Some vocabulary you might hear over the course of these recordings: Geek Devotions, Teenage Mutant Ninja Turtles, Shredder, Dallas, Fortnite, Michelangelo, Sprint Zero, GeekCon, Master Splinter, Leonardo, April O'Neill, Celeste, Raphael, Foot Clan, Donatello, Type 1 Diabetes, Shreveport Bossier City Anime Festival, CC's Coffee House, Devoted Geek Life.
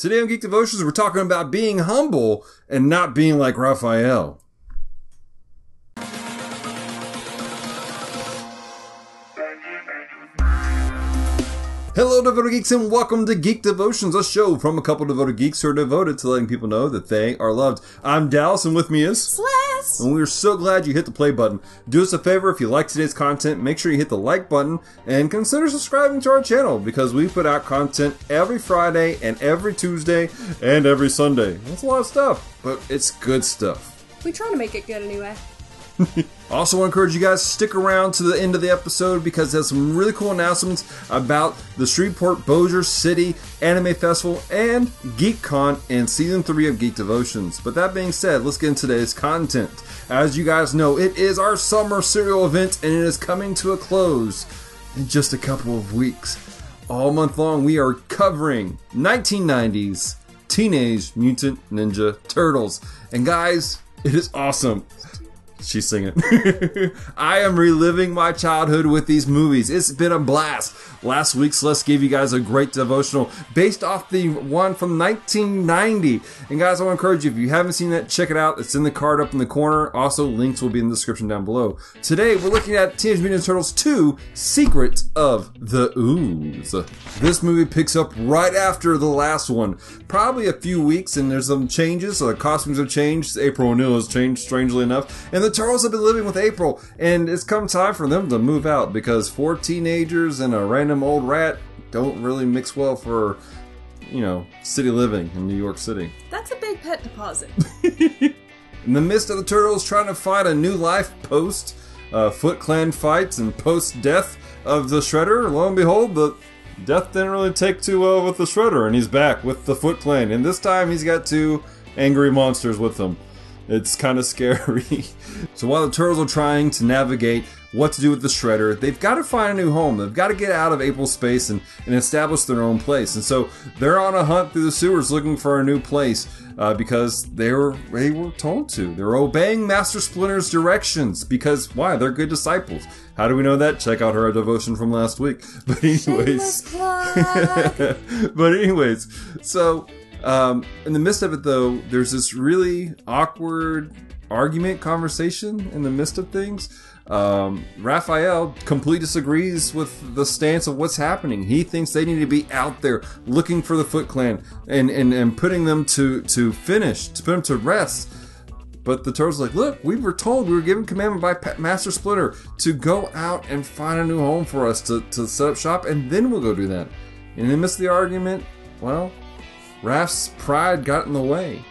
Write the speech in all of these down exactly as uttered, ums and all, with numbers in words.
Today on Geek Devotions, we're talking about being humble and not being like Raphael. Hello, Devoted Geeks, and welcome to Geek Devotions, a show from a couple of Devoted Geeks who are devoted to letting people know that they are loved. I'm Dallas, and with me is... Celeste! And we are so glad you hit the play button. Do us a favor, if you like today's content, make sure you hit the like button, and consider subscribing to our channel, because we put out content every Friday, and every Tuesday, and every Sunday. That's a lot of stuff, but it's good stuff. We try to make it good anyway. Also want to encourage you guys to stick around to the end of the episode because there's some really cool announcements about the Shreveport Bossier City Anime Festival and GeekCon in Season three of Geek Devotions. But that being said, let's get into today's content. As you guys know, it is our summer serial event and it is coming to a close in just a couple of weeks. All month long we are covering nineteen nineties Teenage Mutant Ninja Turtles. And guys, it is awesome. She's singing. I am reliving my childhood with these movies. It's been a blast. Last week, Celeste gave you guys a great devotional based off the one from nineteen ninety. And guys, I want to encourage you, if you haven't seen that, check it out. It's in the card up in the corner. Also, links will be in the description down below. Today, we're looking at Teenage Mutant Ninja Turtles two, Secrets of the Ooze. This movie picks up right after the last one. Probably a few weeks, and there's some changes. So the costumes have changed. April O'Neill has changed, strangely enough. And the The Turtles have been living with April, and it's come time for them to move out because four teenagers and a random old rat don't really mix well for, you know, city living in New York City. That's a big pet deposit. In the midst of the Turtles trying to find a new life post, uh, Foot Clan fights, and post-death of the Shredder, lo and behold, the death didn't really take too well with the Shredder, and he's back with the Foot Clan, and this time he's got two angry monsters with him. It's kind of scary. So while the Turtles are trying to navigate what to do with the Shredder, they've got to find a new home. They've got to get out of April's space and, and establish their own place. And so they're on a hunt through the sewers looking for a new place uh, because they were, they were told to. They're obeying Master Splinter's directions because, why? They're good disciples. How do we know that? Check out her devotion from last week. But anyways. But anyways, so... Um, in the midst of it, though, there's this really awkward argument conversation in the midst of things. Um, Raphael completely disagrees with the stance of what's happening. He thinks they need to be out there looking for the Foot Clan and, and, and putting them to, to finish, to put them to rest. But the Turtles are like, look, we were told, we were given commandment by pa Master Splinter to go out and find a new home for us to, to set up shop, and then we'll go do that. And in the midst of the argument, well... Raph's pride got in the way,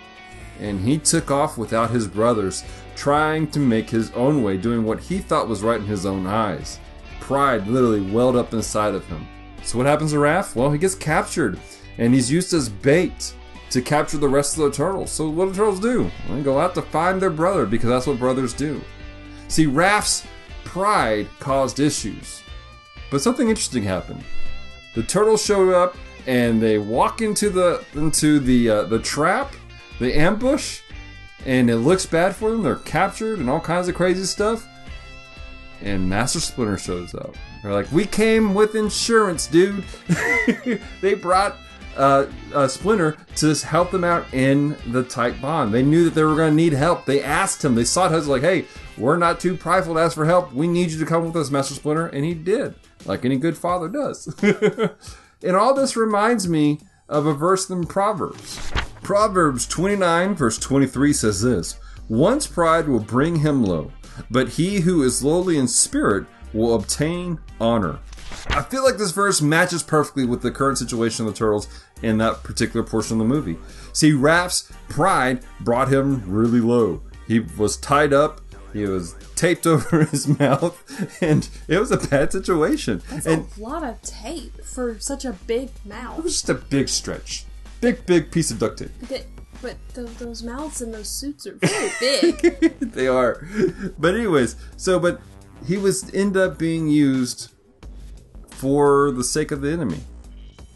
and he took off without his brothers, trying to make his own way, doing what he thought was right in his own eyes. Pride literally welled up inside of him. So what happens to Raph? Well, he gets captured, and he's used as bait to capture the rest of the turtles. So what do turtles do? Well, they go out to find their brother, because that's what brothers do. See, Raph's pride caused issues, but something interesting happened. The turtles showed up, and they walk into the into the uh, the trap, the ambush, and it looks bad for them. They're captured and all kinds of crazy stuff. And Master Splinter shows up. They're like, "We came with insurance, dude." They brought uh, uh, Splinter to help them out in the tight bond. They knew that they were going to need help. They asked him. They sought him. Like, "Hey, we're not too prideful to ask for help. We need you to come with us, Master Splinter." And he did, like any good father does. And all this reminds me of a verse in Proverbs. Proverbs twenty-nine, verse twenty-three says this, "One's pride will bring him low, but he who is lowly in spirit will obtain honor." I feel like this verse matches perfectly with the current situation of the Turtles in that particular portion of the movie. See, Raph's pride brought him really low. He was tied up. He was taped over his mouth, and it was a bad situation. That's and a lot of tape for such a big mouth. It was just a big stretch. Big, big piece of duct tape. But, but the, those mouths and those suits are really big. They are. But anyways, so, but he was end up being used for the sake of the enemy.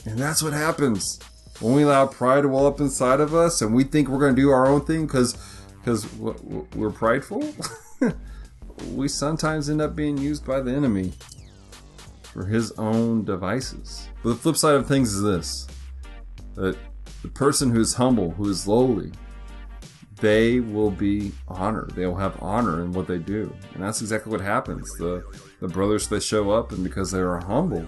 And that's what happens when we allow pride to well up inside of us, and we think we're going to do our own thing because... Because we're prideful, we sometimes end up being used by the enemy for his own devices. But the flip side of things is this, that The person who is humble, who is lowly, they will be honored. They will have honor in what they do. And that's exactly what happens. The, the brothers, they show up, and because they are humble,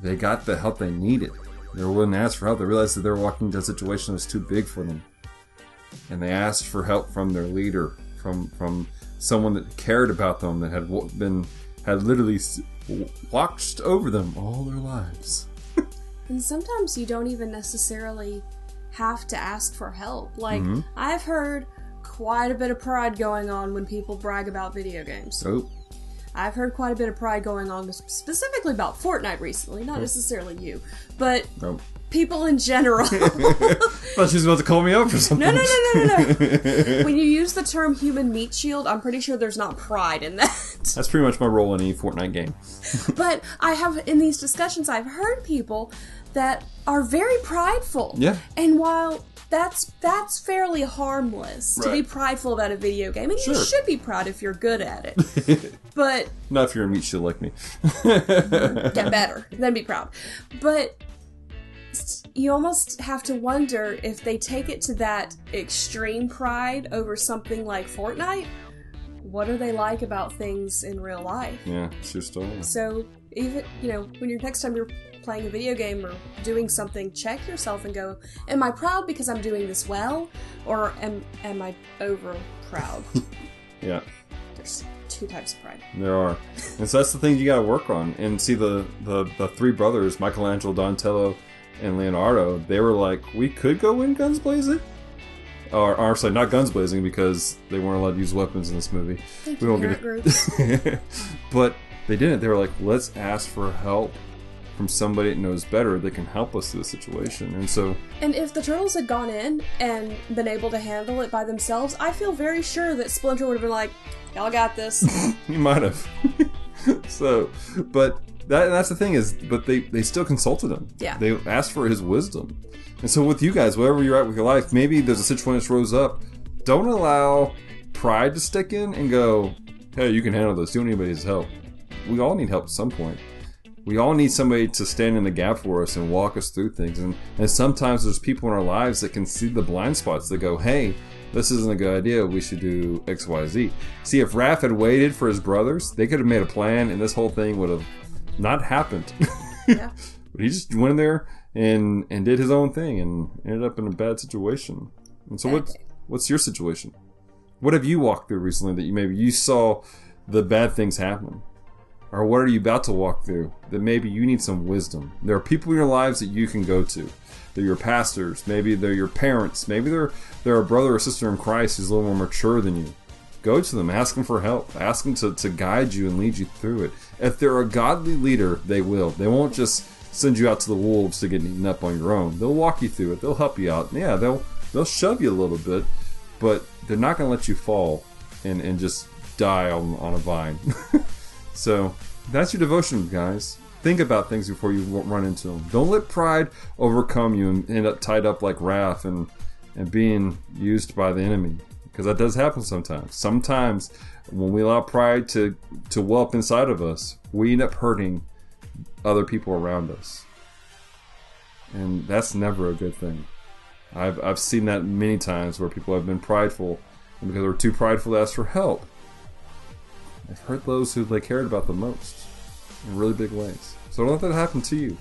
they got the help they needed. They were willing to ask for help. They realized that they were walking into a situation that was too big for them. And they asked for help from their leader, from from someone that cared about them, that had been had literally watched over them all their lives. And sometimes you don't even necessarily have to ask for help. Like, mm-hmm. I've heard quite a bit of pride going on when people brag about video games. Oh. I've heard quite a bit of pride going on specifically about Fortnite recently. Not oh. necessarily you, but oh. people in general. Thought she was about to call me up for something. No, no, no, no, no, no. When you use the term human meat shield, I'm pretty sure there's not pride in that. That's pretty much my role in any Fortnite game. But I have, in these discussions, I've heard people that are very prideful. Yeah. And while that's that's fairly harmless, right, to be prideful about a video game, and sure, you should be proud if you're good at it. But not if you're a meat shield like me. Get better, then be proud. But you almost have to wonder if they take it to that extreme pride over something like Fortnite, what are they like about things in real life? Yeah, it's just all. So even, you know, when you're next time you're playing a video game or doing something, check yourself and go, am I proud because I'm doing this well, or am am I over proud? Yeah. There's two types of pride. There are. And so that's the thing you gotta work on. And see, the, the, the three brothers, Michelangelo, Donatello, and Leonardo, they were like, we could go in guns blazing, or, or sorry, not guns blazing, because they weren't allowed to use weapons in this movie. Thank we you, won't get it. But they didn't. They were like, let's ask for help from somebody that knows better that can help us through the situation. And so, and if the turtles had gone in and been able to handle it by themselves, I feel very sure that Splinter would have been like, y'all got this. He might have. So, but. That, and that's the thing is, but they, they still consulted him. Yeah. They asked for his wisdom. And so with you guys, wherever you're at with your life, maybe there's a situation that rose up. Don't allow pride to stick in and go, hey, you can handle this. You don't need anybody's help. We all need help at some point. We all need somebody to stand in the gap for us and walk us through things. And, and sometimes there's people in our lives that can see the blind spots that go, hey, this isn't a good idea. We should do X, Y, Z. See, if Raph had waited for his brothers, they could have made a plan and this whole thing would have not happened. Yeah. But he just went in there and and did his own thing and ended up in a bad situation. And so what what's your situation? What have you walked through recently that you maybe you saw the bad things happen? Or what are you about to walk through that maybe you need some wisdom? There are people in your lives that you can go to. They're your pastors, maybe they're your parents, maybe they're they're a brother or sister in Christ who's a little more mature than you. Go to them, ask them for help, ask them to, to guide you and lead you through it. If they're a godly leader, they will. They won't just send you out to the wolves to get eaten up on your own. They'll walk you through it, they'll help you out. Yeah, they'll they'll shove you a little bit, but they're not gonna let you fall and, and just die on, on a vine. So that's your devotion, guys. Think about things before you run into them. Don't let pride overcome you and end up tied up like Raph and, and being used by the enemy. Because that does happen sometimes. Sometimes when we allow pride to, to well up inside of us, we end up hurting other people around us. And that's never a good thing. I've, I've seen that many times where people have been prideful, and because they were too prideful to ask for help, they've hurt those who they cared about the most in really big ways. So don't let that happen to you.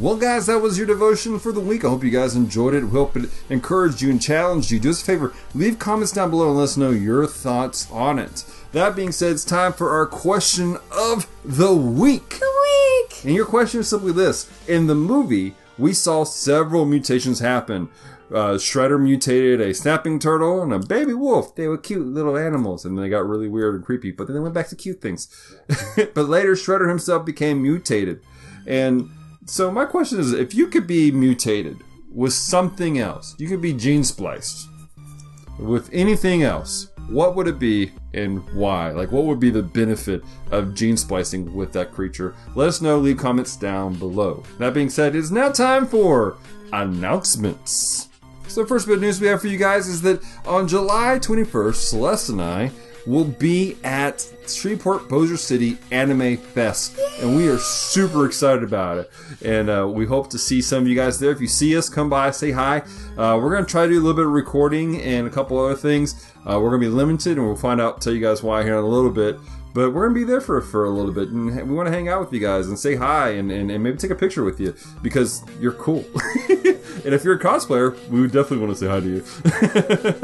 Well, guys, that was your devotion for the week. I hope you guys enjoyed it. We hope it encouraged you and challenged you. Do us a favor. Leave comments down below and let us know your thoughts on it. That being said, it's time for our question of the week. The week! And your question is simply this. In the movie, we saw several mutations happen. Uh, Shredder mutated a snapping turtle and a baby wolf. They were cute little animals, and they got really weird and creepy, but then they went back to cute things. But later, Shredder himself became mutated. And so my question is, if you could be mutated with something else, you could be gene spliced with anything else, what would it be and why? Like, what would be the benefit of gene splicing with that creature? Let us know. Leave comments down below. That being said, it's now time for announcements. So first bit of news we have for you guys is that on July twenty-first, Celeste and I will be at Shreveport Bossier City Anime Fest, and we are super excited about it. And uh, we hope to see some of you guys there. If you see us, come by, say hi. Uh, we're going to try to do a little bit of recording and a couple other things. Uh, we're going to be limited, and we'll find out, tell you guys why here in a little bit. But we're going to be there for, for a little bit, and we want to hang out with you guys and say hi and, and, and maybe take a picture with you, because you're cool. And if you're a cosplayer, we would definitely want to say hi to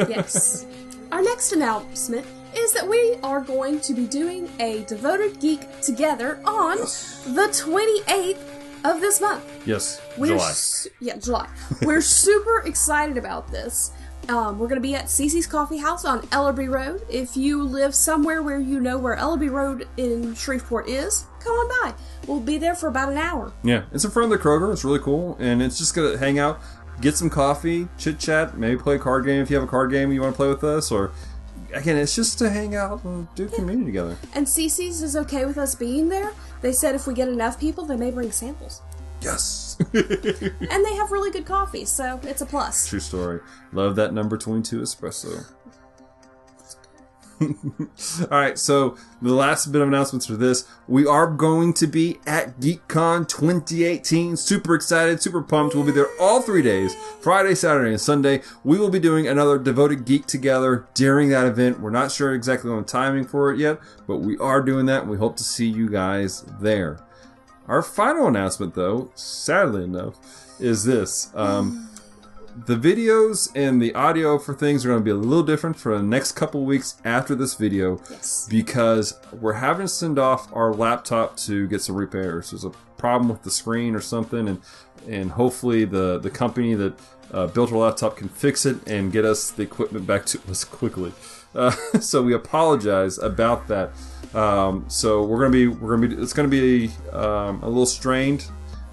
you. Yes. Our next announcement is that we are going to be doing a Devoted Geek Together on yes. the twenty-eighth of this month. Yes, we're July. Su yeah, July. We're super excited about this. Um, we're going to be at C C's Coffee House on Ellerby Road. If you live somewhere where you know where Ellerby Road in Shreveport is, come on by. We'll be there for about an hour. Yeah, it's in front of the Kroger. It's really cool, and it's just going to hang out, get some coffee, chit-chat, maybe play a card game if you have a card game you want to play with us, or... Again, it's just to hang out and do community yeah. together. And C C's is okay with us being there. They said if we get enough people, they may bring samples. Yes. And they have really good coffee, so it's a plus. True story. Love that number twenty-two espresso. Alright, so the last bit of announcements for this. We are going to be at GeekCon twenty eighteen. Super excited, super pumped. We'll be there all three days, Friday, Saturday, and Sunday. We will be doing another Devoted Geek Together during that event. We're not sure exactly on the timing for it yet, but we are doing that, and we hope to see you guys there. Our final announcement, though, sadly enough, is this. Um... The videos and the audio for things are going to be a little different for the next couple weeks after this video yes. because we're having to send off our laptop to get some repairs. There's a problem with the screen or something, and and hopefully the, the company that uh, built our laptop can fix it and get us the equipment back to us quickly. Uh, so we apologize about that. Um, so we're going to be we're going to be it's going to be um, a little strained.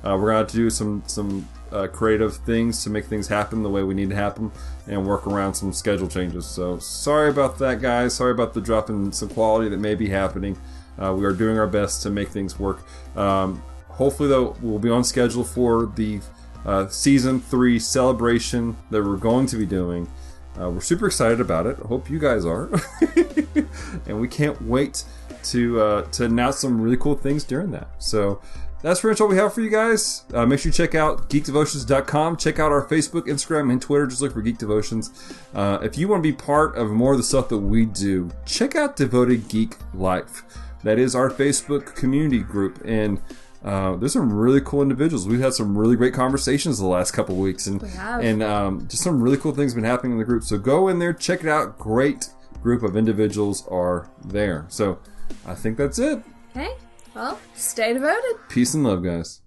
Uh, we're going to have to do some some. Uh, creative things to make things happen the way we need to happen and work around some schedule changes. So sorry about that, guys. Sorry about the drop in some quality that may be happening. Uh, we are doing our best to make things work. Um, hopefully, though, we'll be on schedule for the uh, season three celebration that we're going to be doing. Uh, we're super excited about it. I hope you guys are. And we can't wait to uh, to announce some really cool things during that. So that's pretty much all we have for you guys. Uh, make sure you check out geek devotions dot com. Check out our Facebook, Instagram, and Twitter. Just look for Geek Devotions. Uh, if you want to be part of more of the stuff that we do, check out Devoted Geek Life. That is our Facebook community group. And uh, there's some really cool individuals. We've had some really great conversations the last couple of weeks. And, we have. And um, just some really cool things have been happening in the group. So go in there. Check it out. Great group of individuals are there. So I think that's it. Okay. Well, stay devoted. Peace and love, guys.